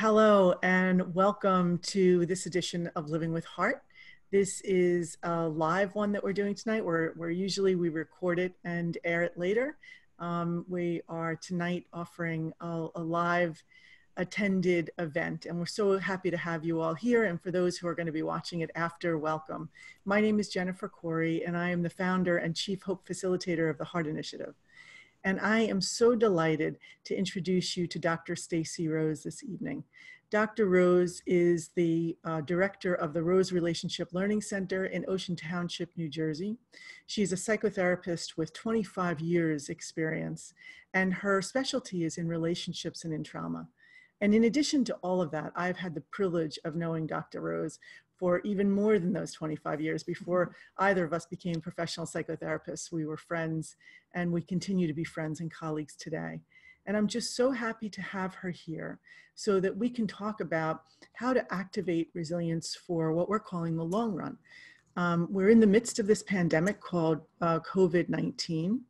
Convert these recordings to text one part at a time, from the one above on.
Hello and welcome to this edition of Living with HEART. This is a live one that we're doing tonight. Where usually we record it and air it later. We are tonight offering a live attended event, and we're so happy to have you all here. And for those who are going to be watching it after, welcome. My name is Jennifer Corey, and I am the founder and Chief Hope Facilitator of the HEART Initiative. And I am so delighted to introduce you to Dr. Stacey Rose this evening. Dr. Rose is the director of the Rose Relationship Learning Center in Ocean Township, New Jersey. She's a psychotherapist with 25 years experience, and her specialty is in relationships and in trauma. And in addition to all of that, I've had the privilege of knowing Dr. Rose for even more than those 25 years. Before either of us became professional psychotherapists, we were friends, and we continue to be friends and colleagues today. And I'm just so happy to have her here so that we can talk about how to activate resilience for what we're calling the long run. We're in the midst of this pandemic called COVID-19.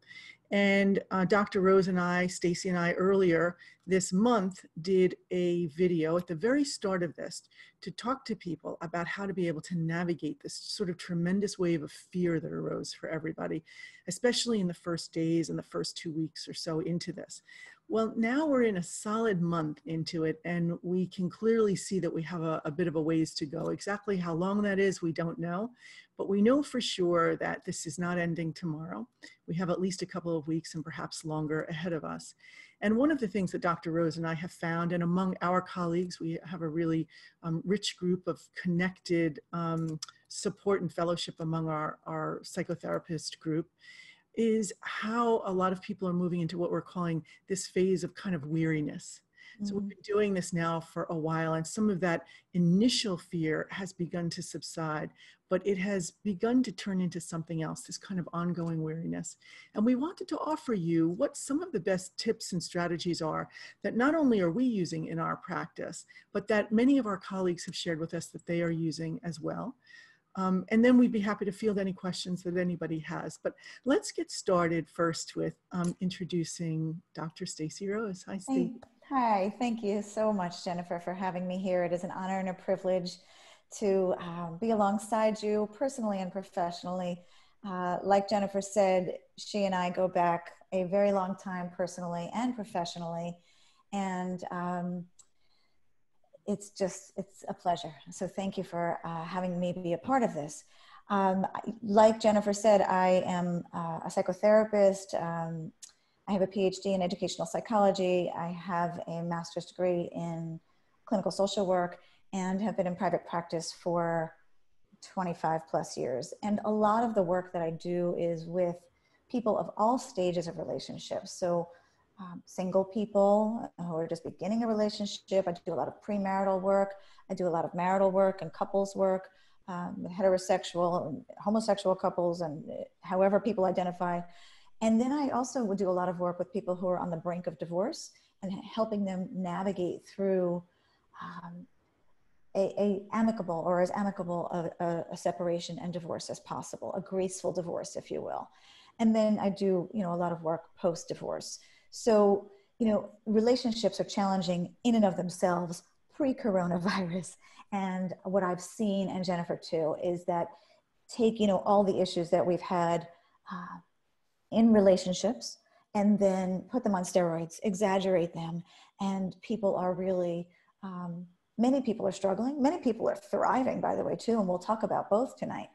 And Dr. Rose and I, Stacey and I, earlier this month did a video at the very start of this to talk to people about how to be able to navigate this sort of tremendous wave of fear that arose for everybody, especially in the first days and the first 2 weeks or so into this. Well, now we're in a solid month into it, and we can clearly see that we have a bit of a ways to go. Exactly how long that is, we don't know, but we know for sure that this is not ending tomorrow. We have at least a couple of weeks and perhaps longer ahead of us. And one of the things that Dr. Rose and I have found, and among our colleagues, we have a really rich group of connected support and fellowship among our psychotherapist group, is how a lot of people are moving into what we're calling this phase of kind of weariness. Mm-hmm. So we've been doing this now for a while, and some of that initial fear has begun to subside, but it has begun to turn into something else, this kind of ongoing weariness. And we wanted to offer you what some of the best tips and strategies are that not only are we using in our practice, but that many of our colleagues have shared with us that they are using as well. And then we'd be happy to field any questions that anybody has. But let's get started first with introducing Dr. Stacey Rose. Hi, Stacey. Hi, thank you so much, Jennifer, for having me here. It is an honor and a privilege to be alongside you personally and professionally. Like Jennifer said, she and I go back a very long time personally and professionally. And it's a pleasure. So thank you for having me be a part of this. Like Jennifer said, I am a psychotherapist. I have a PhD in educational psychology. I have a master's degree in clinical social work and have been in private practice for 25 plus years. And a lot of the work that I do is with people of all stages of relationships. So single people who are just beginning a relationship. I do a lot of premarital work. I do a lot of marital work and couples work, heterosexual and homosexual couples, and however people identify. And then I also would do a lot of work with people who are on the brink of divorce and helping them navigate through an amicable or as amicable a separation and divorce as possible, a graceful divorce, if you will. And then I do, a lot of work post-divorce. So, relationships are challenging in and of themselves pre-coronavirus. And what I've seen, and Jennifer too, is that take, all the issues that we've had in relationships and then put them on steroids, exaggerate them. And people are really, many people are struggling. Many people are thriving, by the way, too. And we'll talk about both tonight.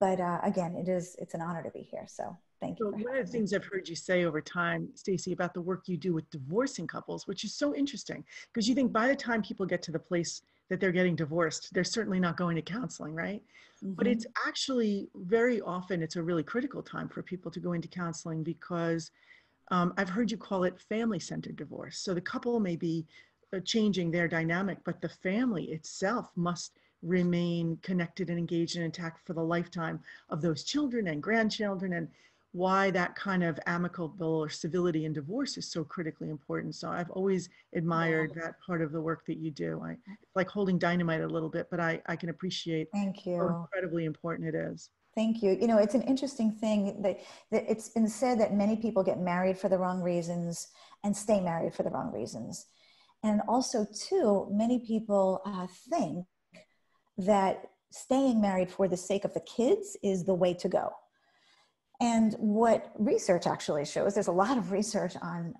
But again, it's an honor to be here. So. So one of the things I've heard you say over time, Stacey, about the work you do with divorcing couples, which is so interesting, because you think by the time people get to the place that they're getting divorced, they're certainly not going to counseling, right? Mm-hmm. But it's actually very often, it's a really critical time for people to go into counseling, because I've heard you call it family-centered divorce. So the couple may be changing their dynamic, but the family itself must remain connected and engaged and intact for the lifetime of those children and grandchildren, and why that kind of amicable or civility in divorce is so critically important. So I've always admired that part of the work that you do. I like holding dynamite a little bit, but I can appreciate how incredibly important it is. Thank you. It's an interesting thing that it's been said that many people get married for the wrong reasons and stay married for the wrong reasons. And also too, many people think that staying married for the sake of the kids is the way to go. And what research actually shows, there's a lot of research on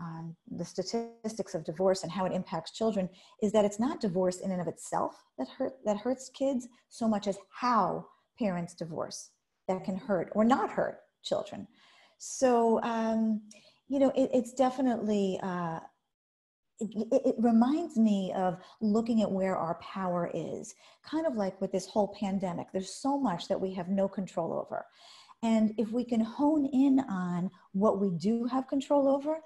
the statistics of divorce and how it impacts children, is that it's not divorce in and of itself that hurts kids so much as how parents divorce that can hurt or not hurt children. So, you know, it's definitely, it reminds me of looking at where our power is, kind of like with this whole pandemic. There's so much that we have no control over. And if we can hone in on what we do have control over,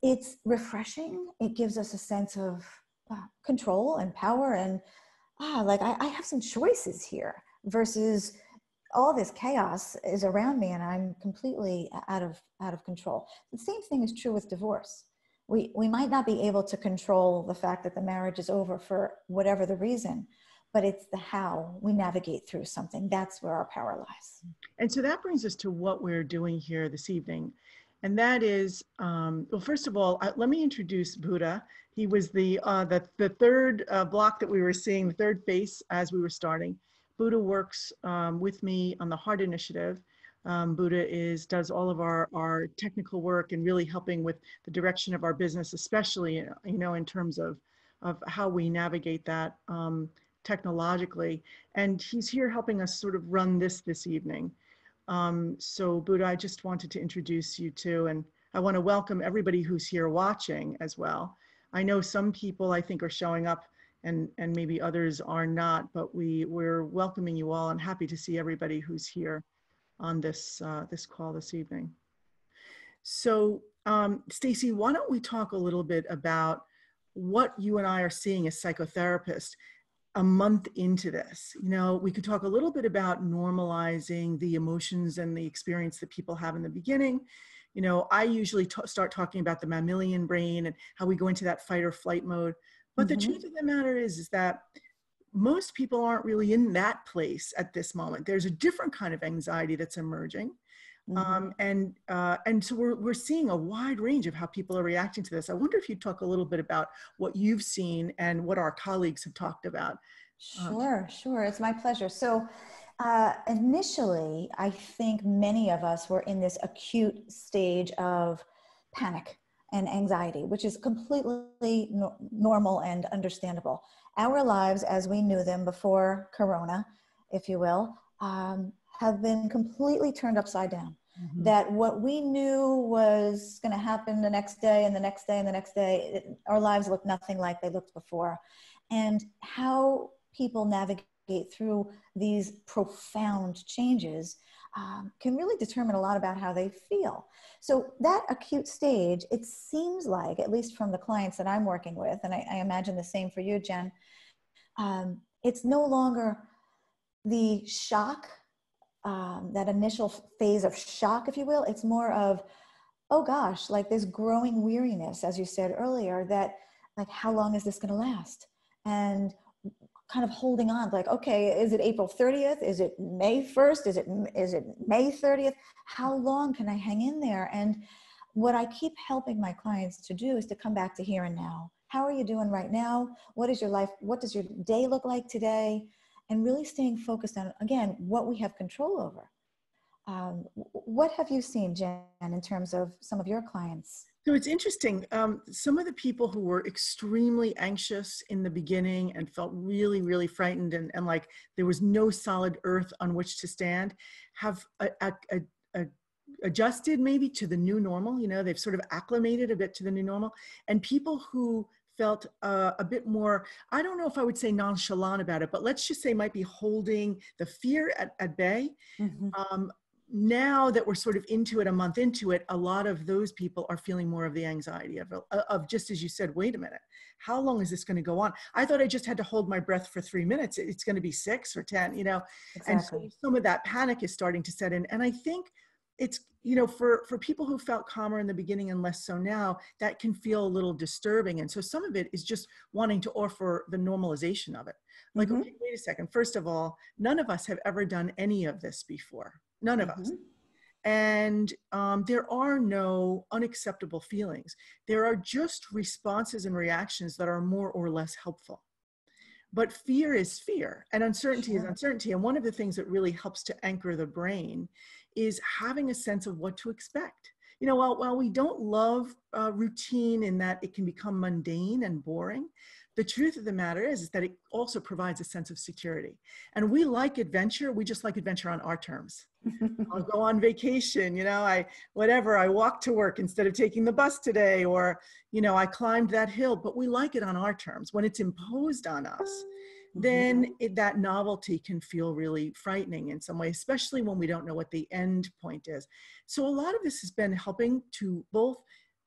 it's refreshing. It gives us a sense of control and power and, like I have some choices here versus all this chaos is around me and I'm completely out of control. The same thing is true with divorce. We might not be able to control the fact that the marriage is over for whatever the reason, but it's the how we navigate through something. That's where our power lies. And so that brings us to what we're doing here this evening. And that is, well, first of all, let me introduce Buddha. He was the third block that we were seeing, the third face as we were starting. Buddha works with me on the HEART Initiative. Buddha does all of our technical work and really helping with the direction of our business, especially, you know, in terms of how we navigate that technologically. And he's here helping us sort of run this evening. So Buddha, I just wanted to introduce you to, and I want to welcome everybody who's here watching as well. I know some people I think are showing up and maybe others are not, but we're welcoming you all and happy to see everybody who's here on this call this evening. So Stacey, why don't we talk a little bit about what you and I are seeing as psychotherapists a month into this? You know, we could talk a little bit about normalizing the emotions and the experience that people have in the beginning. You know, I usually start talking about the mammalian brain and how we go into that fight or flight mode. But the truth of the matter is that most people aren't really in that place at this moment. There's a different kind of anxiety that's emerging. And so we're seeing a wide range of how people are reacting to this. I wonder if you'd talk a little bit about what you've seen and what our colleagues have talked about. Sure. It's my pleasure. So initially, I think many of us were in this acute stage of panic and anxiety, which is completely normal and understandable. Our lives as we knew them before Corona, if you will, have been completely turned upside down. That what we knew was going to happen the next day and the next day and the next day, our lives looked nothing like they looked before. And how people navigate through these profound changes can really determine a lot about how they feel. So that acute stage, it seems like, at least from the clients that I'm working with, and I imagine the same for you, Jen, it's no longer the shock, that initial phase of shock, if you will. It's more of, oh gosh, like this growing weariness, as you said earlier, that like, how long is this going to last? And kind of holding on, like, okay, is it April 30th? Is it May 1st? Is it May 30th? How long can I hang in there? And what I keep helping my clients to do is to come back to here and now. How are you doing right now? What is your life? What does your day look like today? And really staying focused on, again, what we have control over. What have you seen, Jen, in terms of some of your clients? So it's interesting. Some of the people who were extremely anxious in the beginning and felt really, really frightened and like there was no solid earth on which to stand have adjusted maybe to the new normal. You know, they've sort of acclimated a bit to the new normal. And people who felt a bit more, I don't know if I would say nonchalant about it, but let's just say might be holding the fear at bay. Now that we're sort of into it, a month into it, a lot of those people are feeling more of the anxiety of just as you said, wait a minute, how long is this going to go on? I thought I just had to hold my breath for 3 minutes. It's going to be 6 or 10, you know? Exactly. And so some of that panic is starting to set in. And I think it's, you know, for people who felt calmer in the beginning and less so now, that can feel a little disturbing. And so some of it is just wanting to offer the normalization of it. Like, okay, wait a second. First of all, none of us have ever done any of this before. None of us. And there are no unacceptable feelings. There are just responses and reactions that are more or less helpful. But fear is fear, and uncertainty is uncertainty. And one of the things that really helps to anchor the brain is having a sense of what to expect. You know, while we don't love routine in that it can become mundane and boring, the truth of the matter is that it also provides a sense of security. And we like adventure. We just like adventure on our terms. I'll go on vacation, you know, I walk to work instead of taking the bus today, or, you know, I climbed that hill, but we like it on our terms. When it's imposed on us, then that novelty can feel really frightening in some way, especially when we don't know what the end point is. So a lot of this has been helping to both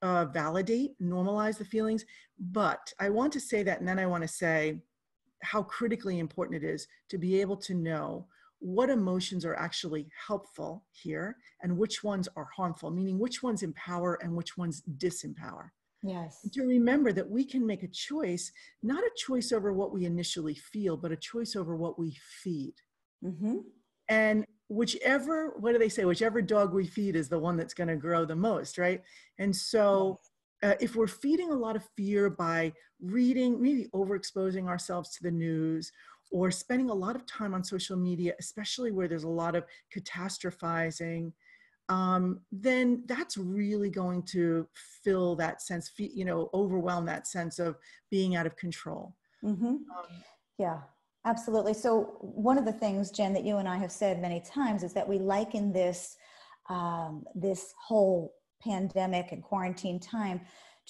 validate, normalize the feelings, but I want to say that, and then I want to say how critically important it is to be able to know what emotions are actually helpful here and which ones are harmful, meaning which ones empower and which ones disempower. Yes. And to remember that we can make a choice, not a choice over what we initially feel, but a choice over what we feed. Mm-hmm. And whichever, what do they say? Whichever dog we feed is the one that's going to grow the most, right? And so if we're feeding a lot of fear by reading, maybe overexposing ourselves to the news, or spending a lot of time on social media, especially where there's a lot of catastrophizing, then that's really going to fill that sense, you know, overwhelm that sense of being out of control. Mm-hmm. Yeah, absolutely. So one of the things, Jen, that you and I have said many times is that we liken this, this whole pandemic and quarantine time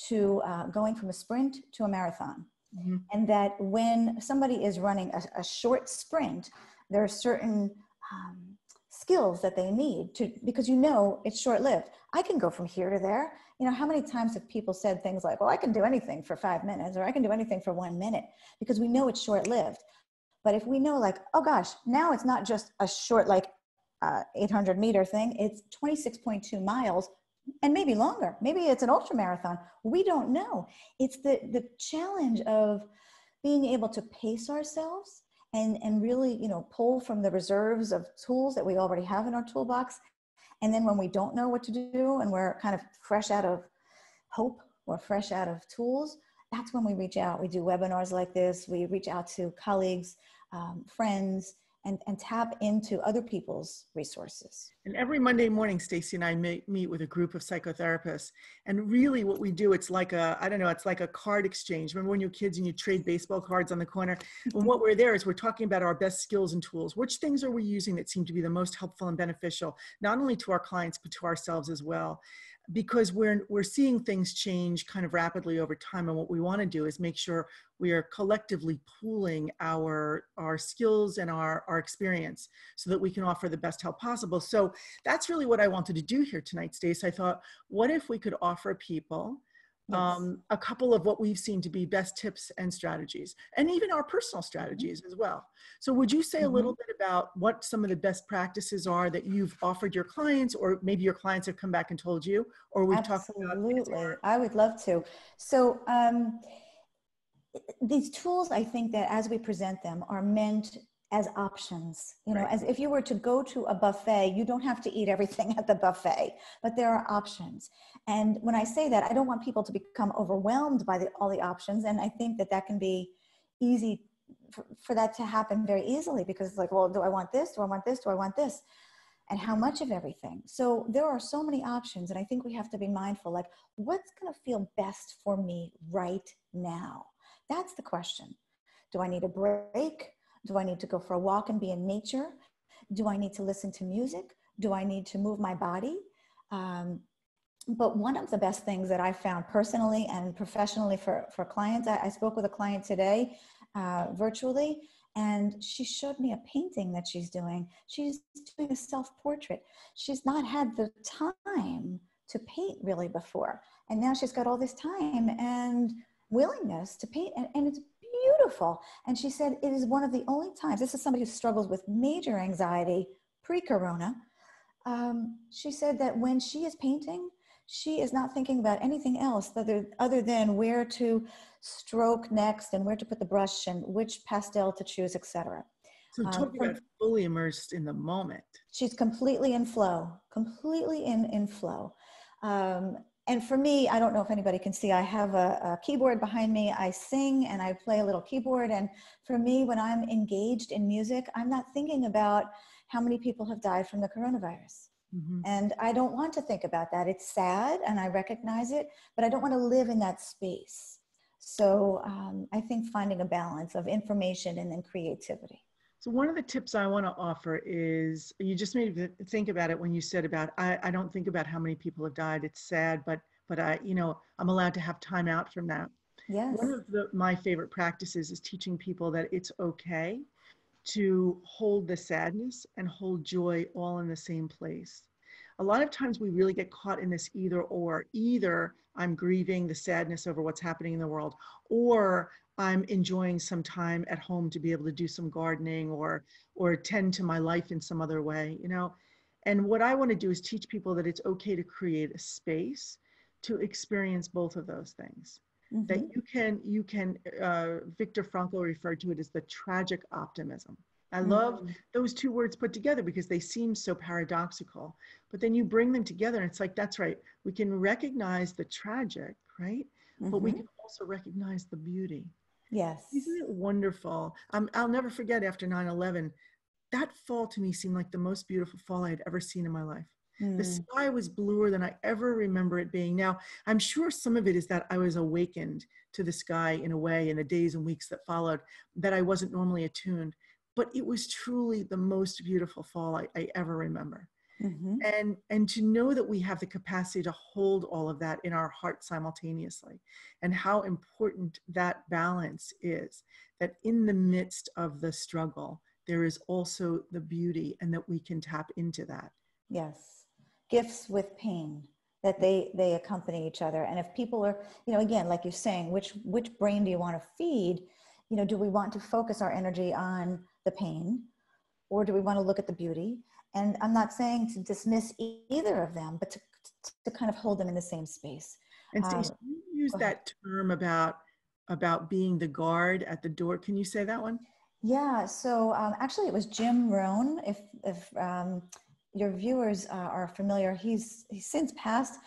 to going from a sprint to a marathon. Mm-hmm. And that when somebody is running a short sprint, there are certain skills that they need to, because you know it's short-lived. I can go from here to there. You know, how many times have people said things like, well, I can do anything for 5 minutes, or I can do anything for 1 minute, because we know it's short-lived. But if we know, like, oh gosh, now it's not just a short, like 800 meter thing, it's 26.2 miles. And maybe longer, maybe it's an ultra marathon. We don't know. It's the challenge of being able to pace ourselves and really, you know, pull from the reserves of tools that we already have in our toolbox. And then when we don't know what to do and we're kind of fresh out of hope or fresh out of tools, that's when we reach out. We do webinars like this. We reach out to colleagues, friends, and tap into other people's resources. And every Monday morning, Stacey and I meet with a group of psychotherapists. And really what we do, it's like a, I don't know, it's like a card exchange. Remember when you were kids and you trade baseball cards on the corner? And what we're there is we're talking about our best skills and tools. Which things are we using that seem to be the most helpful and beneficial, not only to our clients, but to ourselves as well? Because we're seeing things change kind of rapidly over time. And what we want to do is make sure we are collectively pooling our skills and our experience so that we can offer the best help possible. So that's really what I wanted to do here tonight, Stacey. I thought, what if we could offer people a couple of what we've seen to be best tips and strategies, and even our personal strategies as well. So would you say a little bit about what some of the best practices are that you've offered your clients, or maybe your clients have come back and told you, or we've talked about? I would love to. So these tools, I think that as we present them are meant as options, you know, as if you were to go to a buffet, you don't have to eat everything at the buffet, but there are options. And when I say that, I don't want people to become overwhelmed by all the options. And I think that that can be easy for that to happen very easily, because it's like, well, do I want this? Do I want this? Do I want this? And how much of everything? So there are so many options. And I think we have to be mindful, like, what's going to feel best for me right now? That's the question. Do I need a break? Do I need to go for a walk and be in nature? Do I need to listen to music? Do I need to move my body? But one of the best things that I found personally and professionally for clients, I spoke with a client today virtually, and she showed me a painting that she's doing. She's doing a self-portrait. She's not had the time to paint really before. And now she's got all this time and willingness to paint, and it's beautiful. And she said, it is one of the only times, this is somebody who struggles with major anxiety pre-corona. She said that when she is painting, she is not thinking about anything else other than where to stroke next and where to put the brush and which pastel to choose, etc. So talk about fully immersed in the moment. She's completely in flow, completely in flow. And for me, I don't know if anybody can see, I have a keyboard behind me. I sing and I play a little keyboard. And for me, when I'm engaged in music, I'm not thinking about how many people have died from the coronavirus. Mm-hmm. And I don't want to think about that. It's sad and I recognize it, but I don't want to live in that space. So I think finding a balance of information and then creativity. So one of the tips I want to offer is, you just made me think about it when you said about, I don't think about how many people have died. It's sad, but I, you know, I'm allowed to have time out from that. Yes. One of my favorite practices is teaching people that it's okay to hold the sadness and hold joy all in the same place. A lot of times we really get caught in this either or. Either I'm grieving the sadness over what's happening in the world, or I'm enjoying some time at home to be able to do some gardening or tend to my life in some other way, you know. And what I want to do is teach people that it's okay to create a space to experience both of those things. Mm-hmm. That you can Victor Frankl referred to it as the tragic optimism. I mm-hmm. love those two words put together because they seem so paradoxical, but then you bring them together and it's like, that's right. We can recognize the tragic, right? Mm-hmm. But we can also recognize the beauty. Yes. Isn't it wonderful? I'll never forget after 9/11, that fall to me seemed like the most beautiful fall I had ever seen in my life. Mm. The sky was bluer than I ever remember it being. Now, I'm sure some of it is that I was awakened to the sky in a way in the days and weeks that followed that I wasn't normally attuned, but it was truly the most beautiful fall I ever remember. Mm-hmm. And to know that we have the capacity to hold all of that in our heart simultaneously, and how important that balance is, that in the midst of the struggle, there is also the beauty and that we can tap into that. Yes. Gifts with pain, that they accompany each other. And if people are, you know, again, like you're saying, which brain do you want to feed? You know, do we want to focus our energy on the pain, or do we want to look at the beauty? And I'm not saying to dismiss either of them, but to kind of hold them in the same space. And Stacey, you use that term about being the guard at the door. Can you say that one? Yeah. So actually, it was Jim Rohn. If your viewers are familiar, he's since passed.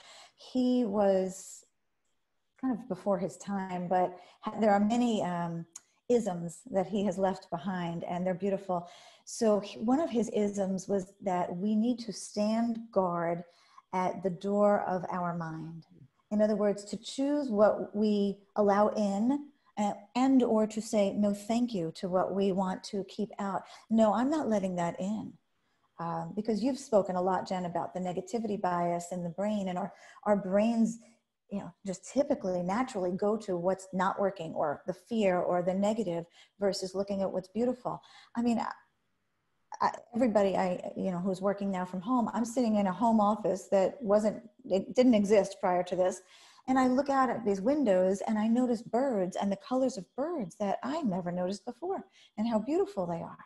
He was kind of before his time, but there are many isms that he has left behind, and they're beautiful. So one of his isms was that we need to stand guard at the door of our mind. In other words, to choose what we allow in, and or to say no thank you to what we want to keep out. No, I'm not letting that in. Because you've spoken a lot, Jen, about the negativity bias in the brain, and our brains, you know, just typically naturally go to what's not working, or the fear, or the negative, versus looking at what's beautiful. I mean, everybody you know, who's working now from home, I'm sitting in a home office that didn't exist prior to this. And I look out at these windows and I notice birds and the colors of birds that I never noticed before, and how beautiful they are.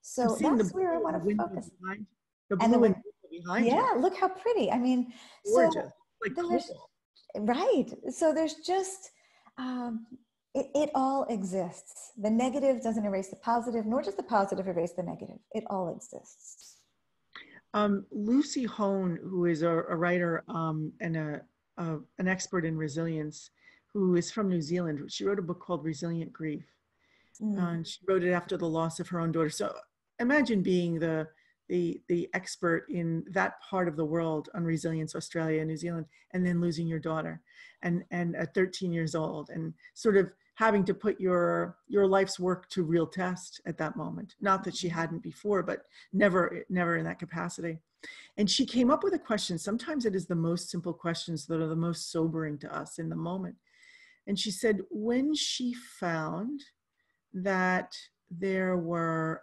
So that's where I want to focus. The blue window behind you. Yeah, look how pretty. I mean, gorgeous. Right. So there's just, it all exists. The negative doesn't erase the positive, nor does the positive erase the negative. It all exists. Lucy Hone, who is a writer and an expert in resilience, who is from New Zealand, she wrote a book called Resilient Grief. Mm. And she wrote it after the loss of her own daughter. So imagine being the expert in that part of the world on resilience, Australia, New Zealand, and then losing your daughter and at 13 years old, and sort of having to put your life's work to real test at that moment. Not that she hadn't before, but never in that capacity. And she came up with a question. Sometimes it is the most simple questions that are the most sobering to us in the moment. And she said, when she found that there were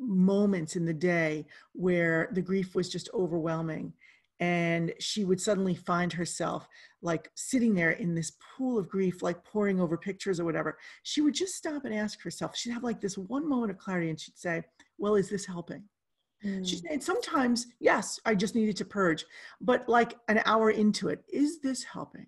moments in the day where the grief was just overwhelming, and she would suddenly find herself like sitting there in this pool of grief, like poring over pictures or whatever, she would just stop and ask herself, she'd have like this one moment of clarity, and she'd say, well, is this helping? Mm. She said, sometimes, yes, I just needed to purge, but like an hour into it, is this helping?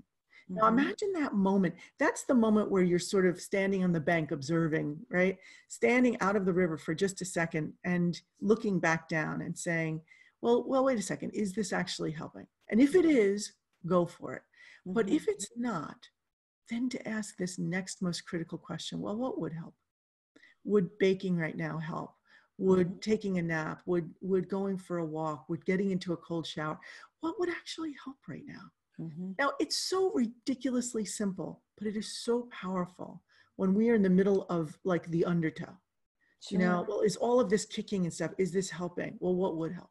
Mm-hmm. Now imagine that moment. That's the moment where you're sort of standing on the bank observing, right? Standing out of the river for just a second and looking back down and saying, well, wait a second, is this actually helping? And if it is, go for it. Mm-hmm. But if it's not, then to ask this next most critical question, well, what would help? Would baking right now help? Would mm-hmm. taking a nap? Would going for a walk? Would getting into a cold shower? What would actually help right now? Mm-hmm. Now, it's so ridiculously simple, but it is so powerful when we are in the middle of like the undertow. Sure. You know, well, is all of this kicking and stuff, is this helping? Well, what would help?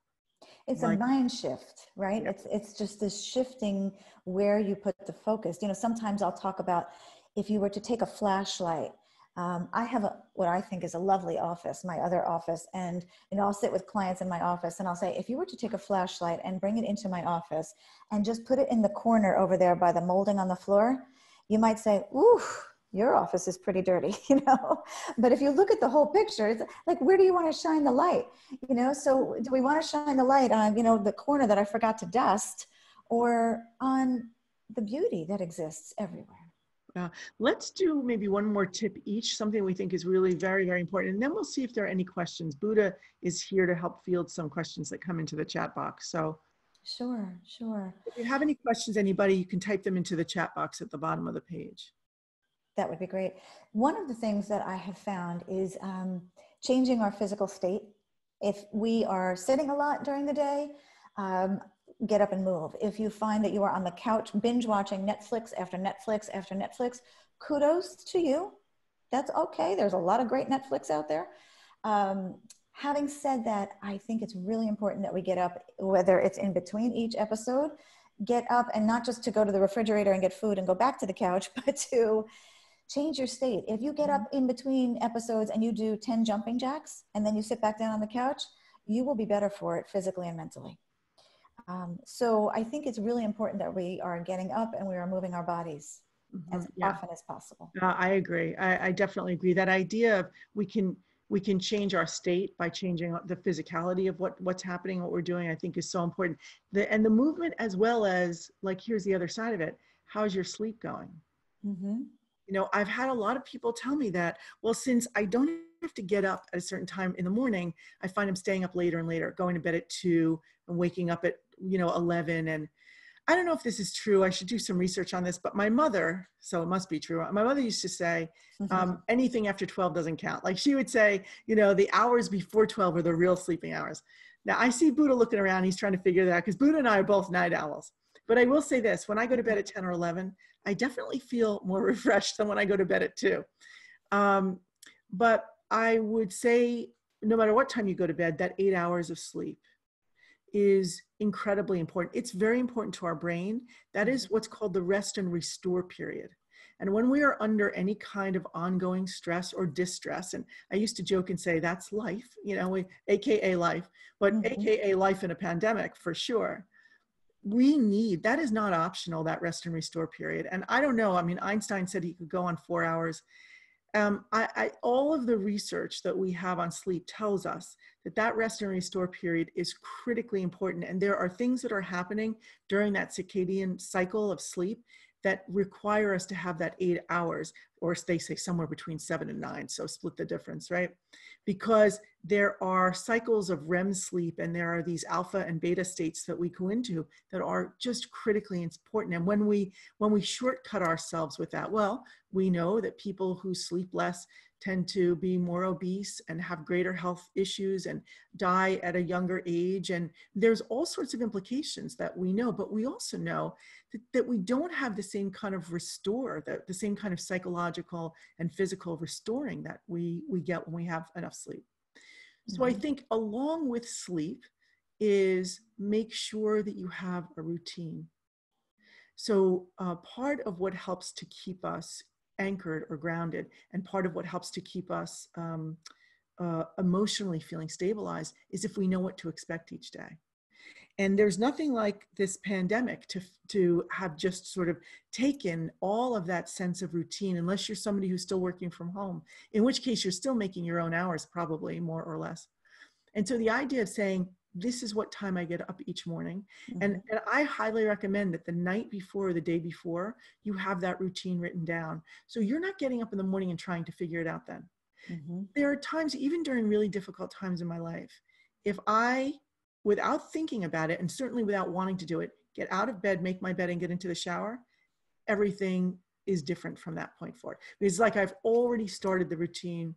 It's a mind shift, right? Yeah. It's just this shifting where you put the focus. You know, sometimes I'll talk about if you were to take a flashlight. I have what I think is a lovely office, my other office, and I'll sit with clients in my office and I'll say, if you were to take a flashlight and bring it into my office and just put it in the corner over there by the molding on the floor, you might say, ooh, your office is pretty dirty, but if you look at the whole picture, it's like, where do you want to shine the light? So do we want to shine the light on, the corner that I forgot to dust, or on the beauty that exists everywhere? Let's do maybe one more tip each, something we think is really very, very important. And then we'll see if there are any questions. Buddha is here to help field some questions that come into the chat box. So sure. If you have any questions, anybody, you can type them into the chat box at the bottom of the page. That would be great. One of the things that I have found is changing our physical state. If we are sitting a lot during the day, get up and move. If you find that you are on the couch binge watching Netflix after Netflix after Netflix, kudos to you. That's okay. There's a lot of great Netflix out there. Having said that, I think it's really important that we get up, whether it's in between each episode, get up, and not just to go to the refrigerator and get food and go back to the couch, but to change your state. If you get up in between episodes and you do 10 jumping jacks and then you sit back down on the couch, you will be better for it physically and mentally. So I think it's really important that we are getting up and we are moving our bodies as often as possible. I agree. I definitely agree. That idea of we can change our state by changing the physicality of what's happening, what we're doing, I think is so important. And the movement, as well as, like, here's the other side of it. How's your sleep going? Mm-hmm. I've had a lot of people tell me that, well, since I don't have to get up at a certain time in the morning, I find I'm staying up later and later, going to bed at 2 and waking up at 11. And I don't know if this is true. I should do some research on this, but my mother, so it must be true. My mother used to say, anything after 12 doesn't count. Like, she would say, the hours before 12 are the real sleeping hours. Now I see Buddha looking around. He's trying to figure that out, because Buddha and I are both night owls. But I will say this, when I go to bed at 10 or 11, I definitely feel more refreshed than when I go to bed at 2. But I would say, no matter what time you go to bed, that 8 hours of sleep is incredibly important. It's very important to our brain. That is what's called the rest and restore period. And when we are under any kind of ongoing stress or distress, and I used to joke and say, that's life, AKA life, but AKA life in a pandemic for sure. We need, that is not optional, that rest and restore period. And I don't know, I mean, Einstein said he could go on 4 hours. All of the research that we have on sleep tells us that rest and restore period is critically important. And there are things that are happening during that circadian cycle of sleep that require us to have that 8 hours, or they say somewhere between 7 and 9. So split the difference, right? Because there are cycles of REM sleep, and there are these alpha and beta states that we go into that are just critically important. And when we shortcut ourselves with that, well, we know that people who sleep less tend to be more obese and have greater health issues and die at a younger age. And there's all sorts of implications that we know, but we also know that we don't have the same kind of restore, the same kind of psychological and physical restoring that we get when we have enough sleep. So I think along with sleep is make sure that you have a routine. So part of what helps to keep us anchored or grounded, and part of what helps to keep us emotionally feeling stabilized, is if we know what to expect each day. And there's nothing like this pandemic to have just sort of taken all of that sense of routine, unless you're somebody who's still working from home, in which case you're still making your own hours, probably, more or less. And so the idea of saying, this is what time I get up each morning. Mm-hmm. And I highly recommend that the night before or the day before, you have that routine written down. So you're not getting up in the morning and trying to figure it out then. Mm-hmm. There are times, even during really difficult times in my life, if I, without thinking about it, and certainly without wanting to do it, get out of bed, make my bed, and get into the shower, everything is different from that point forward. It's like I've already started the routine.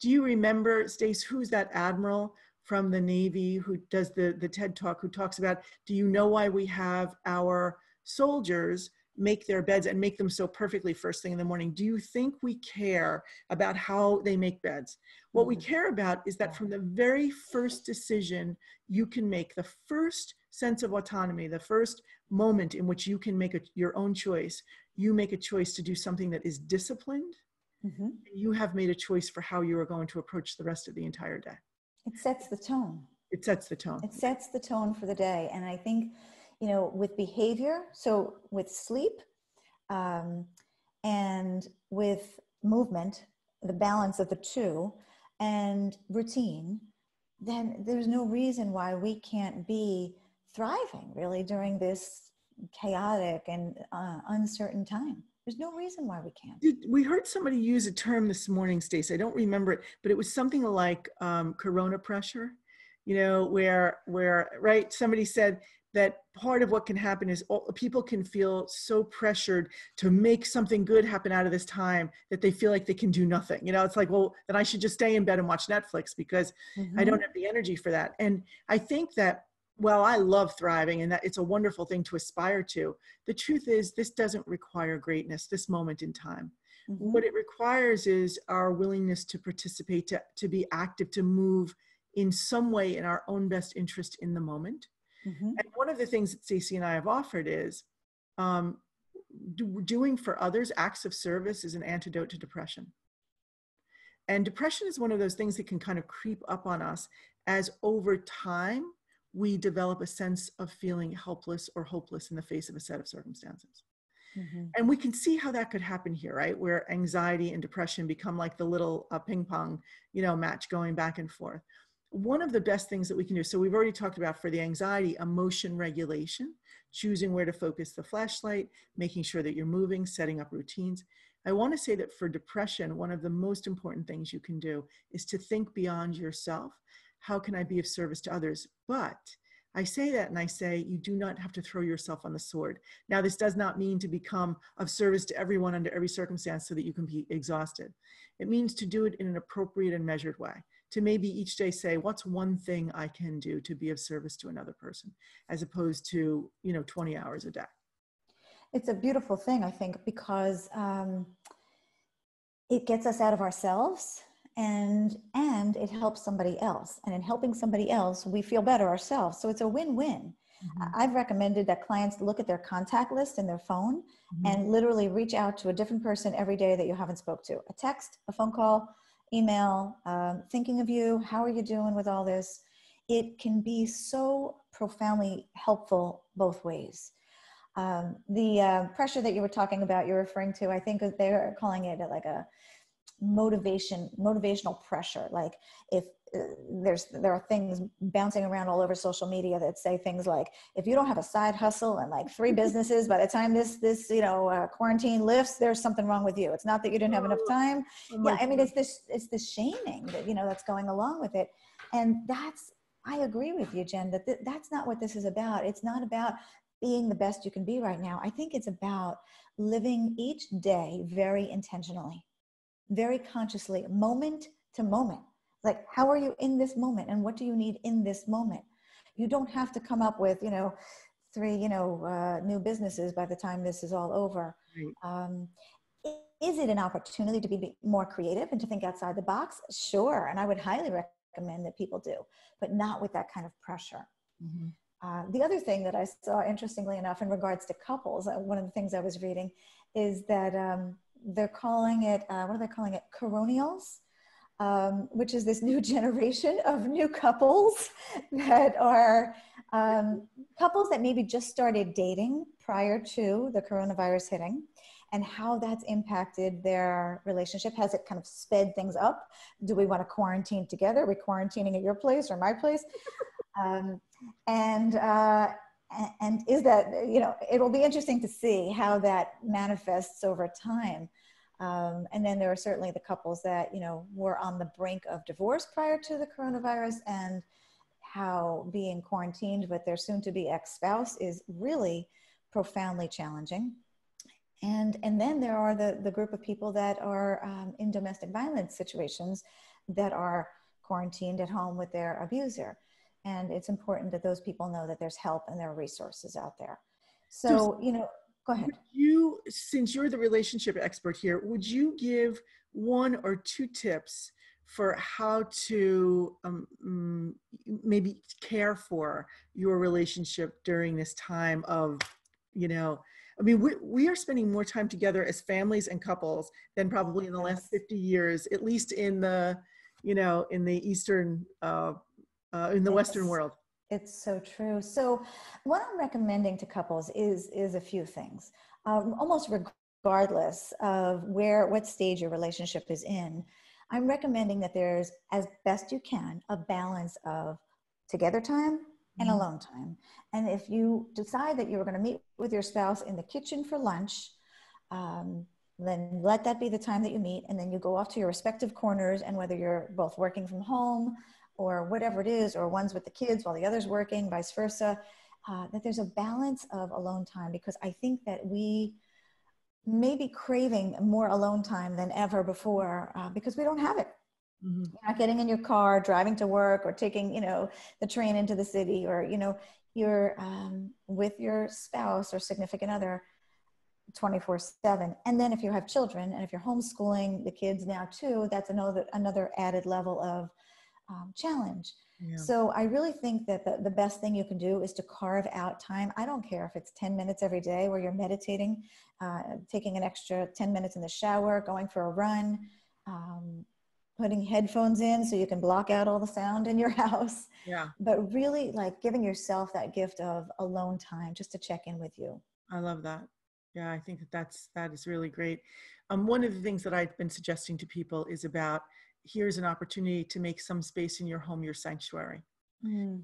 Do you remember, Stace, who's that admiral from the Navy who does the TED Talk, who talks about, do you know why we have our soldiers make their beds and make them so perfectly first thing in the morning? Do you think we care about how they make beds? What we care about is that from the very first decision you can make, the first sense of autonomy, the first moment in which you can make your own choice, you make a choice to do something that is disciplined. Mm-hmm. You have made a choice for how you are going to approach the rest of the entire day. It sets the tone. It sets the tone. It sets the tone for the day. And I think, you know, with behavior, so with sleep and with movement, the balance of the two, and routine, then there's no reason why we can't be thriving really during this chaotic and uncertain time. There's no reason why we can't. We heard somebody use a term this morning, Stacey. I don't remember it, but it was something like corona pressure, you know, where right, somebody said that part of what can happen is people can feel so pressured to make something good happen out of this time that they feel like they can do nothing. You know, it's like, well, then I should just stay in bed and watch Netflix because I don't have the energy for that. And I think that, well, I love thriving and that it's a wonderful thing to aspire to. The truth is this doesn't require greatness, this moment in time. Mm-hmm. What it requires is our willingness to participate, to be active, to move in some way in our own best interest in the moment. Mm-hmm. And one of the things that Stacey and I have offered is doing for others acts of service is an antidote to depression. And depression is one of those things that can kind of creep up on us as over time, we develop a sense of feeling helpless or hopeless in the face of a set of circumstances. Mm-hmm. And we can see how that could happen here, right? Where anxiety and depression become like the little ping pong, you know, match going back and forth. One of the best things that we can do, so we've already talked about for the anxiety, emotion regulation, choosing where to focus the flashlight, making sure that you're moving, setting up routines. I want to say that for depression, one of the most important things you can do is to think beyond yourself. How can I be of service to others? But I say that and I say, you do not have to throw yourself on the sword. Now, this does not mean to become of service to everyone under every circumstance so that you can be exhausted. It means to do it in an appropriate and measured way. To maybe each day say, what's one thing I can do to be of service to another person, as opposed to, you know, 20 hours a day. It's a beautiful thing, I think, because it gets us out of ourselves. And it helps somebody else. And in helping somebody else, we feel better ourselves. So it's a win-win. Mm-hmm. I've recommended that clients look at their contact list in their phone and literally reach out to a different person every day that you haven't spoke to. A text, a phone call, email, thinking of you, how are you doing with all this? It can be so profoundly helpful both ways. The pressure that you were talking about, you're referring to, I think they're calling it like a motivational pressure. Like if there are things bouncing around all over social media that say things like, if you don't have a side hustle and like 3 businesses by the time this you know quarantine lifts, there's something wrong with you. It's not that you didn't have enough time. Yeah, I mean, it's this shaming that, you know, that's going along with it. And that's, I agree with you, Jen, that that's not what this is about. It's not about being the best you can be right now. I think it's about living each day very intentionally, very consciously, moment to moment. Like, how are you in this moment? And what do you need in this moment? You don't have to come up with, you know, 3, you know, new businesses by the time this is all over. Is it an opportunity to be more creative and to think outside the box? Sure. And I would highly recommend that people do, but not with that kind of pressure. Mm-hmm. The other thing that I saw, interestingly enough, in regards to couples, one of the things I was reading is that, they're calling it, what are they calling it? Coronials, which is this new generation of new couples that are couples that maybe just started dating prior to the coronavirus hitting, and how that's impacted their relationship. Has it kind of sped things up? Do we want to quarantine together? Are we quarantining at your place or my place? And is that, you know, it will be interesting to see how that manifests over time. And then there are certainly the couples that, you know, were on the brink of divorce prior to the coronavirus, and how being quarantined with their soon-to-be ex-spouse is really profoundly challenging. And then there are the group of people that are in domestic violence situations that are quarantined at home with their abuser. And it's important that those people know that there's help and there are resources out there. So, you know, go ahead. Would you, since you're the relationship expert here, would you give one or two tips for how to maybe care for your relationship during this time of, you know, I mean, we are spending more time together as families and couples than probably in the last 50 years, at least in the, you know, in the Eastern, in the Western world. It's so true. So what I'm recommending to couples is a few things, almost regardless of what stage your relationship is in. I'm recommending that there's, as best you can, a balance of together time and alone time. And if you decide that you're going to meet with your spouse in the kitchen for lunch, then let that be the time that you meet. And then you go off to your respective corners, and whether you're both working from home or whatever it is, or one's with the kids while the other's working, vice versa, that there's a balance of alone time, because I think that we may be craving more alone time than ever before, because we don't have it. Mm-hmm. You're not getting in your car, driving to work, or taking, you know, the train into the city, or, you know, you're with your spouse or significant other 24/7. And then if you have children, and if you're homeschooling the kids now too, that's another added level of challenge. Yeah. So I really think that the best thing you can do is to carve out time. I don't care if it's 10 minutes every day where you're meditating, taking an extra 10 minutes in the shower, going for a run, putting headphones in so you can block out all the sound in your house. Yeah. But really, like, giving yourself that gift of alone time just to check in with you. I love that. Yeah, I think that is really great. One of the things that I've been suggesting to people is about, here's an opportunity to make some space in your home your sanctuary. Mm.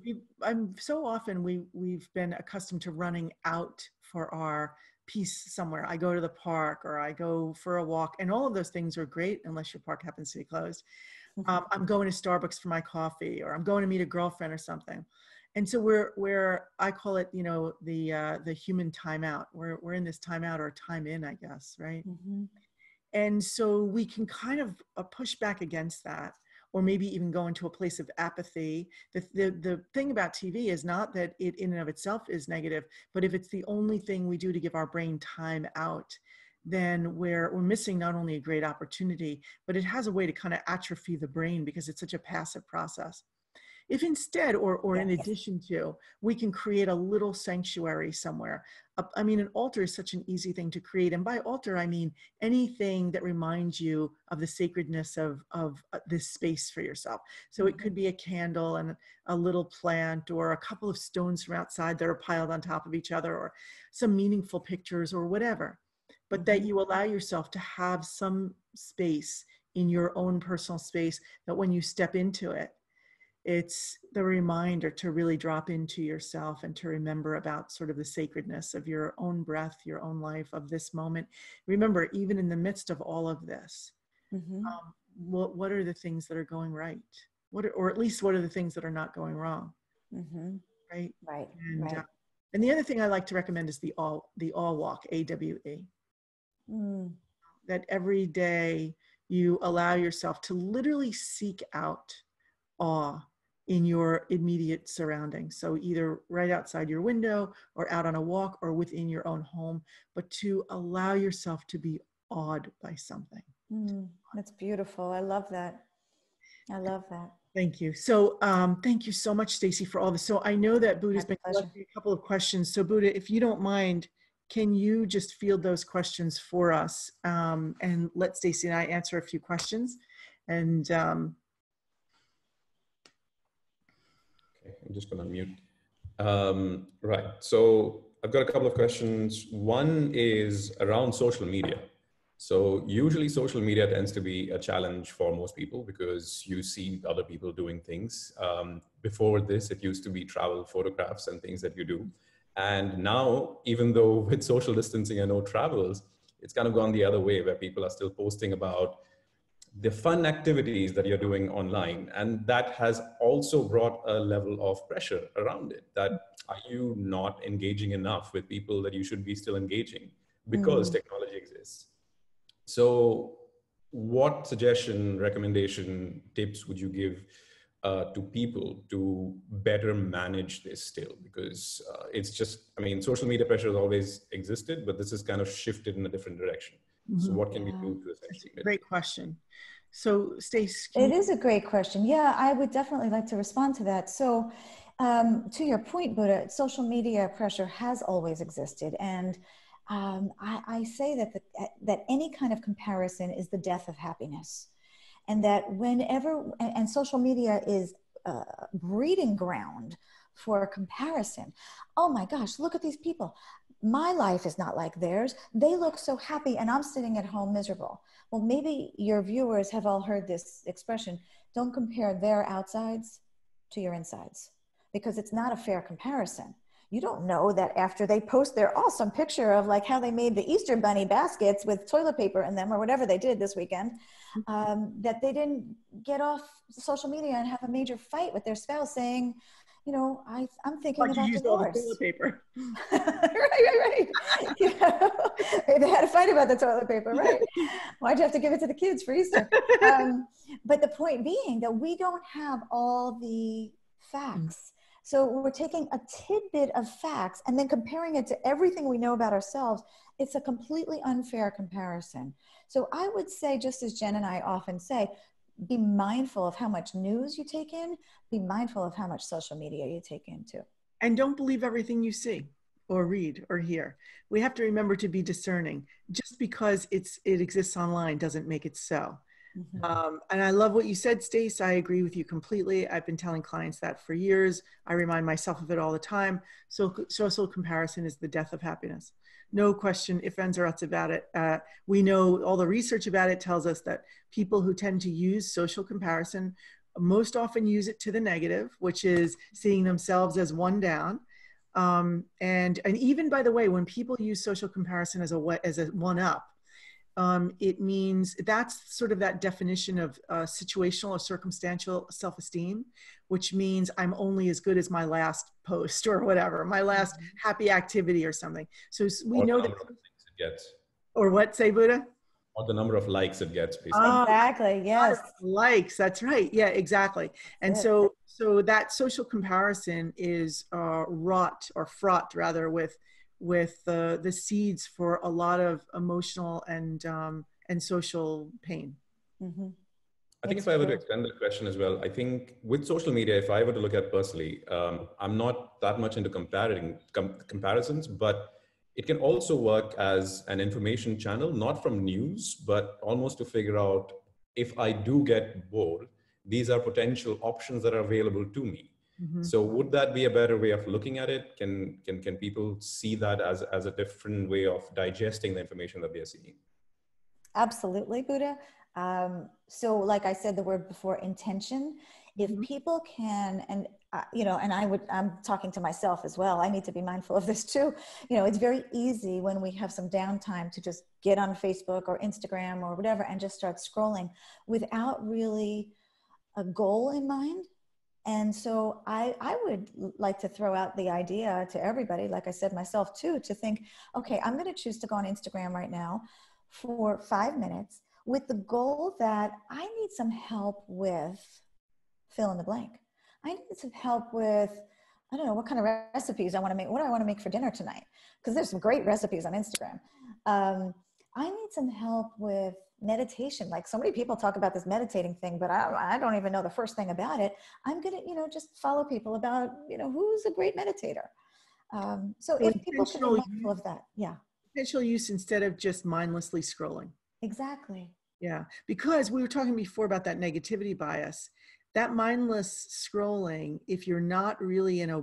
We've been accustomed to running out for our peace somewhere. I go to the park, or I go for a walk, and all of those things are great unless your park happens to be closed. I'm going to Starbucks for my coffee, or I'm going to meet a girlfriend or something. And so we're I call it, you know, the human timeout. We're in this timeout, or time in, I guess, right? Mm-hmm. And so we can kind of push back against that, or maybe even go into a place of apathy. The thing about TV is not that it in and of itself is negative, but if it's the only thing we do to give our brain time out, then we're missing not only a great opportunity, but it has a way to kind of atrophy the brain because it's such a passive process. If instead, or in addition to, we can create a little sanctuary somewhere. I mean, an altar is such an easy thing to create. And by altar, I mean anything that reminds you of the sacredness of this space for yourself. So it could be a candle and a little plant, or a couple of stones from outside that are piled on top of each other, or some meaningful pictures, or whatever. But that you allow yourself to have some space in your own personal space, that when you step into it, it's the reminder to really drop into yourself and to remember about sort of the sacredness of your own breath, your own life, of this moment. Remember, even in the midst of all of this, what are the things that are going right? Or at least what are the things that are not going wrong? Mm-hmm. Right? Right. Right. And the other thing I like to recommend is the all walk, AWE. Mm. That every day you allow yourself to literally seek out awe in your immediate surroundings. So either right outside your window, or out on a walk, or within your own home, but to allow yourself to be awed by something. Mm, that's beautiful. I love that. I love that. Thank you. So thank you so much, Stacey, for all this. So I know that Buddha's been asking a couple of questions. So Buddha, if you don't mind, can you just field those questions for us, and let Stacey and I answer a few questions? And I'm just going to mute. Right. So I've got a couple of questions. One is around social media. So usually social media tends to be a challenge for most people because you see other people doing things. Before this, it used to be travel photographs and things that you do. And now, even though with social distancing and no travels, it's kind of gone the other way where people are still posting about the fun activities that you're doing online. And that has also brought a level of pressure around it, that are you not engaging enough with people that you should be still engaging because technology exists. So what suggestion, recommendation, tips would you give to people to better manage this still? Because it's just, I mean, social media pressure has always existed, but this has kind of shifted in a different direction. So what can we do to essentially? Great question. So Stacey. It is a great question. Yeah, I would definitely like to respond to that. So to your point, Buddha, social media pressure has always existed. And I say that, that any kind of comparison is the death of happiness. And that whenever, and social media is a breeding ground for comparison. Oh my gosh, look at these people. My life is not like theirs. They look so happy and I'm sitting at home miserable. Well, maybe your viewers have all heard this expression, don't compare their outsides to your insides, because it's not a fair comparison. You don't know that after they post their awesome picture of like how they made the Easter bunny baskets with toilet paper in them or whatever they did this weekend, that they didn't get off social media and have a major fight with their spouse saying, you know, I'm thinking about divorce. All the toilet paper. right. You know, they had a fight about the toilet paper, right? Why'd you have to give it to the kids for Easter? But the point being that we don't have all the facts. So we're taking a tidbit of facts and then comparing it to everything we know about ourselves. It's a completely unfair comparison. So I would say, just as Jen and I often say, be mindful of how much news you take in, be mindful of how much social media you take in too. And don't believe everything you see or read or hear. We have to remember to be discerning. Just because it exists online doesn't make it so. And I love what you said, Stace. I agree with you completely. I've been telling clients that for years. I remind myself of it all the time. So social comparison is the death of happiness. No question, if ifs, ands, or buts about it. We know all the research about it tells us that people who tend to use social comparison most often use it to the negative, which is seeing themselves as one down. And even, by the way, when people use social comparison as a one up, it means that's sort of that definition of situational or circumstantial self-esteem, which means I'm only as good as my last post or whatever, my last happy activity or something. So we know that. Or what, say Buddha? Or the number of likes it gets, basically. Exactly, yes. Likes, that's right. Yeah, exactly. And so that social comparison is fraught with the seeds for a lot of emotional and social pain. I think if I were to extend the question as well, I think with social media, if I were to look at personally, I'm not that much into comparisons, but it can also work as an information channel, not from news, but almost to figure out if I do get bored, these are potential options that are available to me. So would that be a better way of looking at it? Can people see that as a different way of digesting the information that they're seeing? Absolutely, Buddha. So like I said, the word before, intention, if people can, and you know, and I'm talking to myself as well. I need to be mindful of this too. You know, it's very easy when we have some downtime to just get on Facebook or Instagram or whatever and just start scrolling without really a goal in mind. And so I would like to throw out the idea to everybody, like I said myself too, to think, okay, I'm going to choose to go on Instagram right now for 5 minutes with the goal that I need some help with fill in the blank. I need some help with, I don't know, what kind of recipes I want to make. What do I want to make for dinner tonight? Because there's some great recipes on Instagram. I need some help with meditation. Like so many people talk about this meditating thing, but I don't even know the first thing about it. I'm going to, you know, just follow people about, you know, who's a great meditator. So if people can be mindful of that, yeah. Intentional use instead of just mindlessly scrolling. Exactly. Yeah. Because we were talking before about that negativity bias, that mindless scrolling, if you're not really in a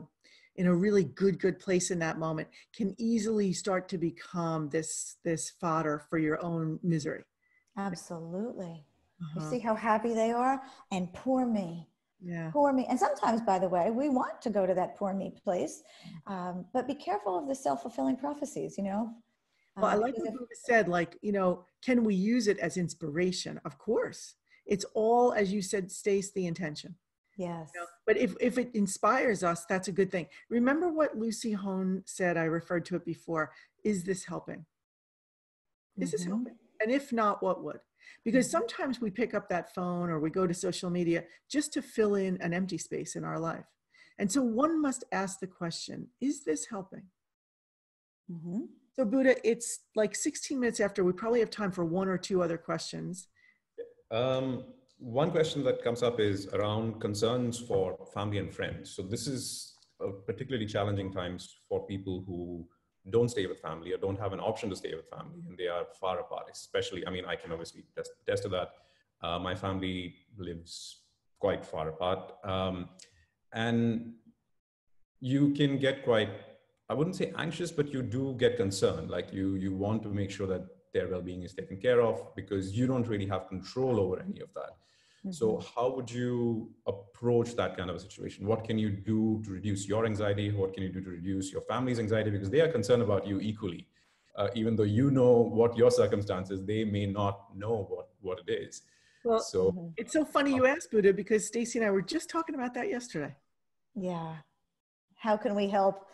in a really good place in that moment can easily start to become this fodder for your own misery. Absolutely. Uh-huh. You see how happy they are, and poor me. Yeah. Poor me. And sometimes, by the way, we want to go to that poor me place, but be careful of the self-fulfilling prophecies, you know. Well, I like what you said, like, you know, can we use it as inspiration? Of course. It's all, as you said, Stace, the intention. Yes. You know, but if it inspires us, that's a good thing. Remember what Lucy Hone said, I referred to it before, is this helping? Is this helping? And if not, what would? Because sometimes we pick up that phone or we go to social media just to fill in an empty space in our life. And so one must ask the question, is this helping? Mm-hmm. So Buddha, it's like 16 minutes after. We probably have time for one or two other questions. One question that comes up is around concerns for family and friends. So this is particularly challenging times for people who don't stay with family or don't have an option to stay with family, and they are far apart, especially, I mean, I can obviously attest to that. My family lives quite far apart, and you can get quite, I wouldn't say anxious, but you do get concerned. Like you want to make sure that their well-being is taken care of, because you don't really have control over any of that. Mm-hmm. So how would you approach that kind of a situation? What can you do to reduce your anxiety? What can you do to reduce your family's anxiety? Because they are concerned about you equally, even though you know what your circumstances, they may not know what it is. Well, so it's so funny you asked, Buddha, because Stacey and I were just talking about that yesterday. Yeah. How can we help,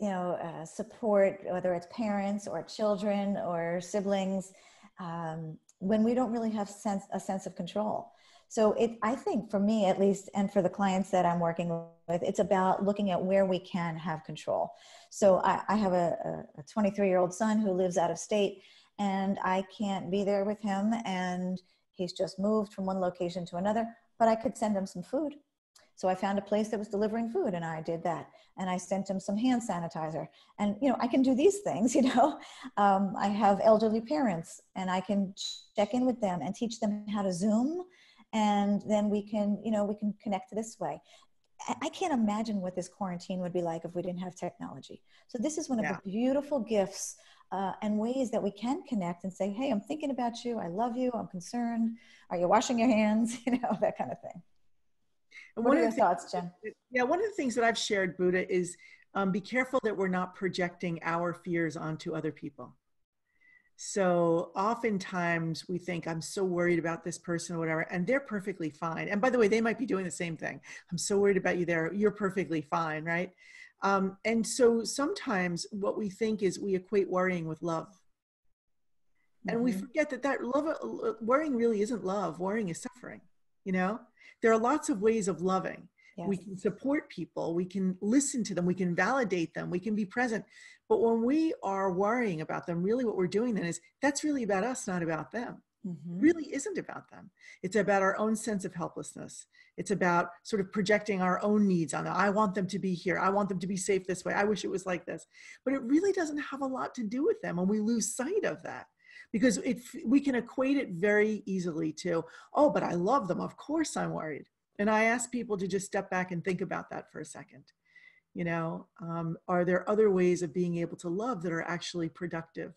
you know, support, whether it's parents or children or siblings, when we don't really have a sense of control? So I think for me, at least, and for the clients that I'm working with, it's about looking at where we can have control. So I have a 23-year-old son who lives out of state, and I can't be there with him, and he's just moved from one location to another, but I could send him some food. So I found a place that was delivering food, and I did that. And I sent him some hand sanitizer. And, you know, I can do these things, you know. I have elderly parents, and I can check in with them and teach them how to Zoom. And then we can, you know, we can connect this way. I can't imagine what this quarantine would be like if we didn't have technology. So this is one of the beautiful gifts and ways that we can connect and say, hey, I'm thinking about you. I love you. I'm concerned. Are you washing your hands? You know, that kind of thing. And what are your thoughts, Jen? Yeah, one of the things that I've shared, Buddha, is be careful that we're not projecting our fears onto other people. So oftentimes we think, I'm so worried about this person or whatever, and they're perfectly fine. And by the way, they might be doing the same thing. I'm so worried about you there. You're perfectly fine, right? And so sometimes what we think is we equate worrying with love. Mm-hmm. And we forget that love, worrying really isn't love. Worrying is suffering, you know? There are lots of ways of loving. Yes. We can support people. We can listen to them. We can validate them. We can be present. But when we are worrying about them, really what we're doing then is that's really about us, not about them. Mm-hmm. It really isn't about them. It's about our own sense of helplessness. It's about sort of projecting our own needs on them. I want them to be here. I want them to be safe this way. I wish it was like this. But it really doesn't have a lot to do with them. And we lose sight of that because we can equate it very easily to, oh, but I love them. Of course I'm worried. And I ask people to just step back and think about that for a second. You know, are there other ways of being able to love that are actually productive?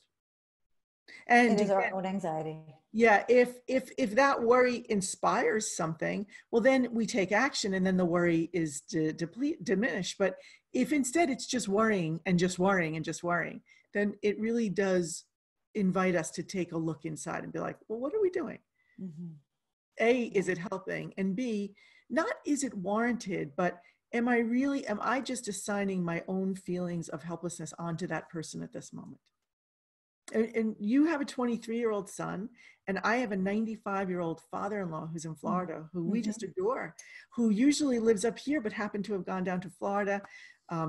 And it is our own anxiety. Yeah, if that worry inspires something, well, then we take action, and then the worry is diminished. But if instead it's just worrying and just worrying and just worrying, then it really does invite us to take a look inside and be like, well, what are we doing? Mm-hmm. A, is it helping? And B, not is it warranted, but am I just assigning my own feelings of helplessness onto that person at this moment? And you have a 23-year-old son, and I have a 95-year-old father-in-law who's in Florida, who we just adore, who usually lives up here, but happened to have gone down to Florida.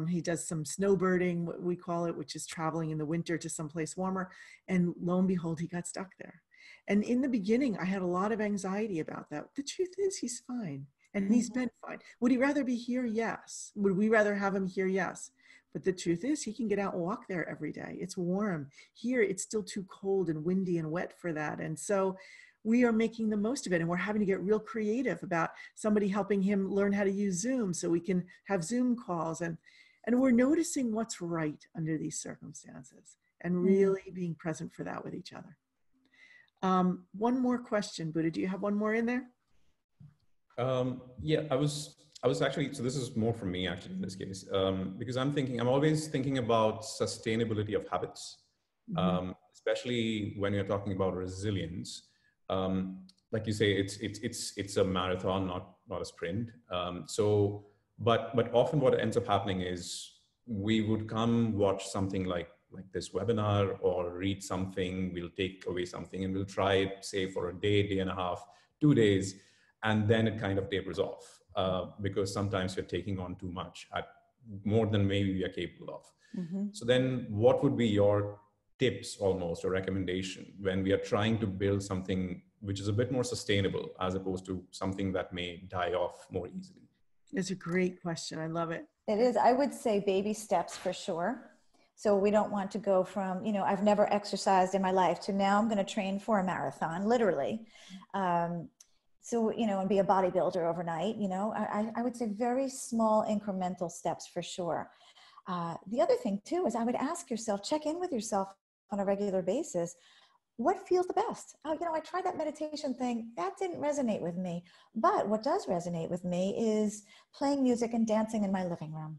He does some snowbirding, what we call it, which is traveling in the winter to someplace warmer. And lo and behold, he got stuck there. And in the beginning, I had a lot of anxiety about that. The truth is he's fine. And he's been fine. Would he rather be here? Yes. Would we rather have him here? Yes. But the truth is he can get out and walk there every day. It's warm. Here, it's still too cold and windy and wet for that. And so we are making the most of it. And we're having to get real creative about somebody helping him learn how to use Zoom so we can have Zoom calls. And And we're noticing what's right under these circumstances and really being present for that with each other. One more question, Buddha. Do you have one more in there? Yeah, I was actually, so this is more from me actually in this case, because I'm always thinking about sustainability of habits, especially when you're talking about resilience. Like you say, it's a marathon, not a sprint. But often what ends up happening is we would come watch something like this webinar or read something, we'll take away something and we'll try it, say for a day, day and a half, 2 days, and then it kind of tapers off because sometimes you're taking on too much, more than maybe we are capable of. So then what would be your tips almost or recommendation when we are trying to build something which is a bit more sustainable as opposed to something that may die off more easily? It's a great question. I love it. It is. I would say baby steps for sure. So we don't want to go from, you know, I've never exercised in my life to now I'm going to train for a marathon, literally. So, you know, and be a bodybuilder overnight, you know, I would say very small incremental steps for sure. The other thing too, is I would ask yourself, check in with yourself on a regular basis. What feels the best? Oh, you know, I tried that meditation thing. That didn't resonate with me. But what does resonate with me is playing music and dancing in my living room.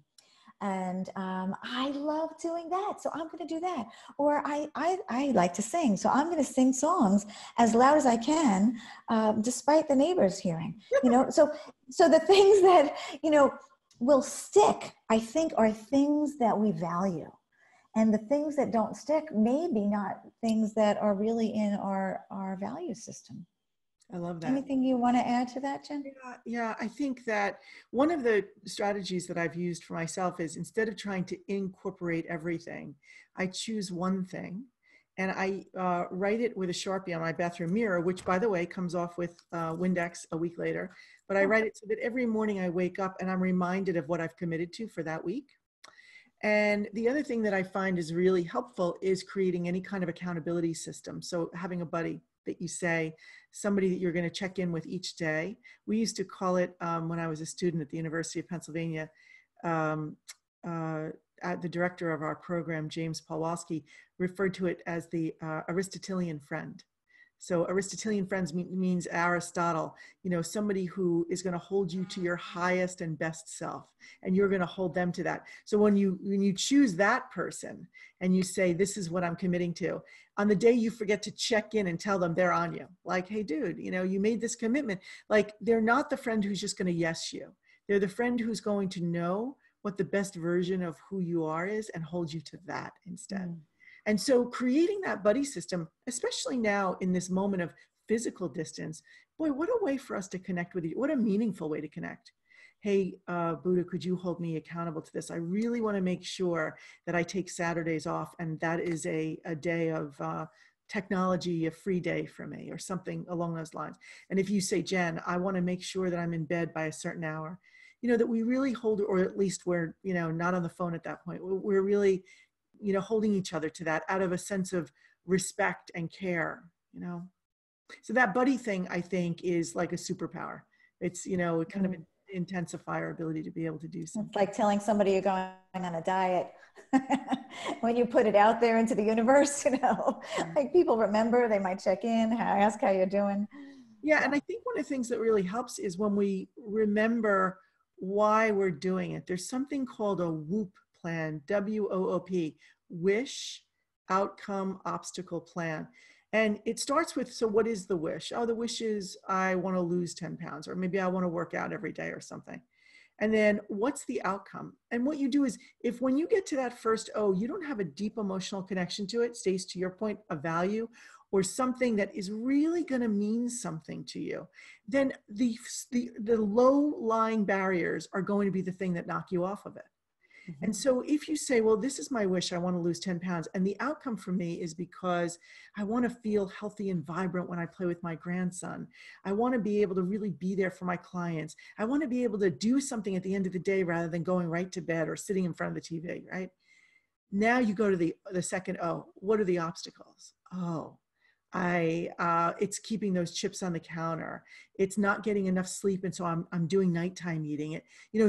And I love doing that. So I'm going to do that. Or I like to sing. So I'm going to sing songs as loud as I can, despite the neighbors hearing, you know. So the things that, you know, will stick, I think, are things that we value. And the things that don't stick, maybe not things that are really in our value system. I love that. Anything you want to add to that, Jen? Yeah, I think that one of the strategies that I've used for myself is instead of trying to incorporate everything, I choose one thing and I write it with a Sharpie on my bathroom mirror, which by the way, comes off with Windex a week later. But I write it so that every morning I wake up and I'm reminded of what I've committed to for that week. And the other thing that I find is really helpful is creating any kind of accountability system. So having a buddy that you say, somebody that you're going to check in with each day. We used to call it, when I was a student at the University of Pennsylvania, the director of our program, James Pawlowski, referred to it as the Aristotelian friend. So Aristotelian friends means Aristotle, you know, somebody who is going to hold you to your highest and best self, and you're going to hold them to that. So when you choose that person and you say, this is what I'm committing to, on the day you forget to check in and tell them, they're on you. Like, hey, dude, you know, you made this commitment. Like, they're not the friend who's just going to yes you. They're the friend who's going to know what the best version of who you are is and hold you to that instead. And so creating that buddy system, especially now in this moment of physical distance, boy, what a way for us to connect with you. What a meaningful way to connect. Hey, Buddha, could you hold me accountable to this? I really want to make sure that I take Saturdays off, and that is a day of technology, a free day for me, or something along those lines. And if you say, Jen, I want to make sure that I'm in bed by a certain hour, you know, that we really hold, or at least we're, you know, not on the phone at that point. We're really, you know, holding each other to that out of a sense of respect and care, you know? So that buddy thing, I think, is like a superpower. It's, you know, it kind of intensify our ability to be able to do something. It's like telling somebody you're going on a diet when you put it out there into the universe, you know, like people remember, they might check in, ask how you're doing. Yeah. And I think one of the things that really helps is when we remember why we're doing it. There's something called a WOOP plan, W-O-O-P, wish, outcome, obstacle, plan. And it starts with, so what is the wish? Oh, the wish is I want to lose 10 pounds, or maybe I want to work out every day or something. And then what's the outcome? And what you do is if when you get to that first O, you don't have a deep emotional connection to it, Stace, to your point, a value or something that is really going to mean something to you, then the low-lying barriers are going to be the thing that knock you off of it. And so if you say, well, this is my wish, I want to lose 10 pounds. And the outcome for me is because I want to feel healthy and vibrant when I play with my grandson. I want to be able to really be there for my clients. I want to be able to do something at the end of the day rather than going right to bed or sitting in front of the TV, right? Now you go to the second O. What are the obstacles? Oh, It's keeping those chips on the counter. It's not getting enough sleep. And so I'm doing nighttime eating it,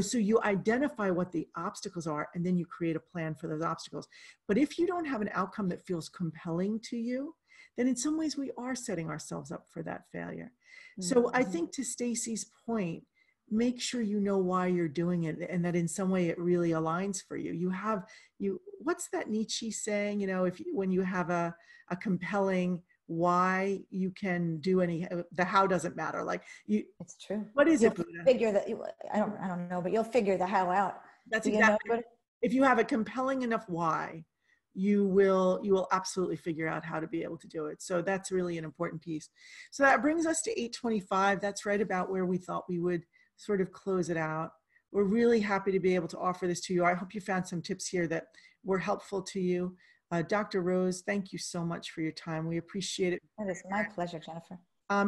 so you identify what the obstacles are and then you create a plan for those obstacles. But if you don't have an outcome that feels compelling to you, then in some ways we are setting ourselves up for that failure. Mm-hmm. So I think, to Stacey's point, make sure you know why you're doing it and that in some way it really aligns for you. What's that Nietzsche saying? When you have a compelling why, you can do the how doesn't matter. It's true. What is it? Figure that. I don't know, but you'll figure the how out. That's exactly. If you have a compelling enough why, you will absolutely figure out how to be able to do it. So that's really an important piece. So that brings us to 8:25. That's right about where we thought we would sort of close it out. We're really happy to be able to offer this to you. I hope you found some tips here that were helpful to you. Dr. Rose, thank you so much for your time. We appreciate it. It is my pleasure, Jennifer.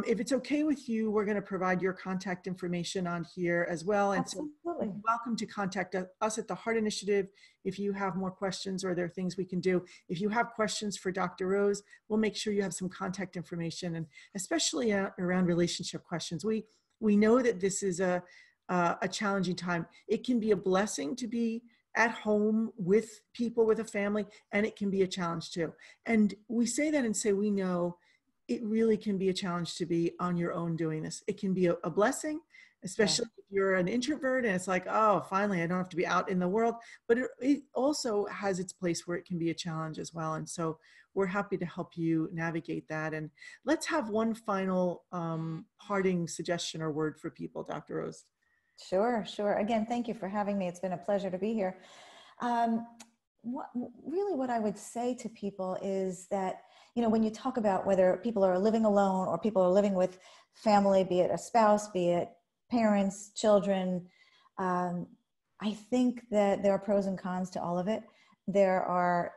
If it's okay with you, we're going to provide your contact information on here as well. And absolutely. So you're welcome to contact us at the Heart Initiative if you have more questions or there are things we can do. If you have questions for Dr. Rose, we'll make sure you have some contact information, and especially around relationship questions. We know that this is a challenging time. It can be a blessing to be at home with people, with a family, and it can be a challenge too. And we say that and say, we know it really can be a challenge to be on your own doing this. It can be a blessing, especially if you're an introvert and it's like, oh, finally, I don't have to be out in the world. But it also has its place where it can be a challenge as well. And so we're happy to help you navigate that. And let's have one final parting suggestion or word for people, Dr. Rose. Sure. Again, thank you for having me. It's been a pleasure to be here. What I would say to people is that, when you talk about whether people are living alone or people are living with family, be it a spouse, be it parents, children, I think that there are pros and cons to all of it. There are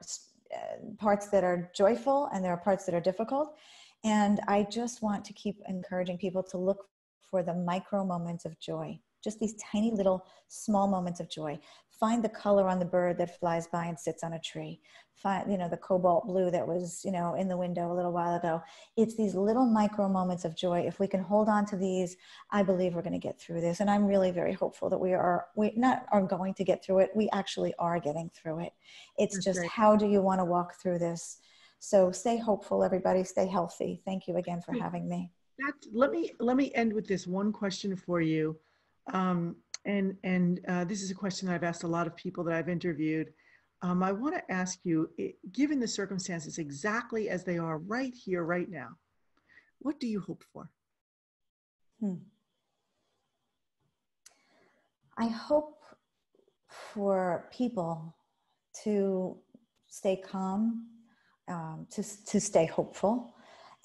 parts that are joyful and there are parts that are difficult. And I just want to keep encouraging people to look for the micro moments of joy. Just these tiny little small moments of joy. Find the color on the bird that flies by and sits on a tree. Find, the cobalt blue that was, in the window a little while ago. It's these little micro moments of joy. If we can hold on to these, I believe we're going to get through this. And I'm really very hopeful that we are going to get through it. We actually are getting through it. It's That's just great. How do you want to walk through this? So stay hopeful, everybody. Stay healthy. Thank you again for having me. Let me end with this one question for you. This is a question I've asked a lot of people that I've interviewed. I want to ask you, given the circumstances exactly as they are right here, right now, what do you hope for? I hope for people to stay calm, to stay hopeful,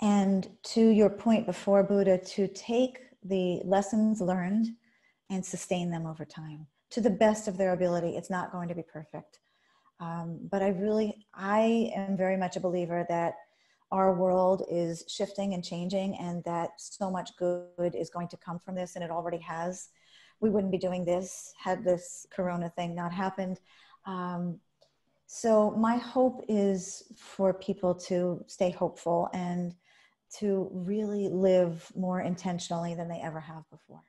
and to your point before, Buddha, to take the lessons learned and sustain them over time to the best of their ability. It's not going to be perfect. But I am very much a believer that our world is shifting and changing, and that so much good is going to come from this, and it already has. We wouldn't be doing this had this Corona thing not happened. So my hope is for people to stay hopeful and to really live more intentionally than they ever have before.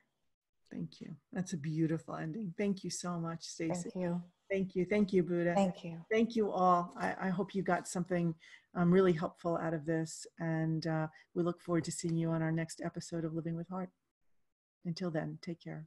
Thank you. That's a beautiful ending. Thank you so much, Stacey. Thank you. Thank you. Thank you, Buddha. Thank you. Thank you all. I hope you got something really helpful out of this. And we look forward to seeing you on our next episode of Living with Heart. Until then, take care.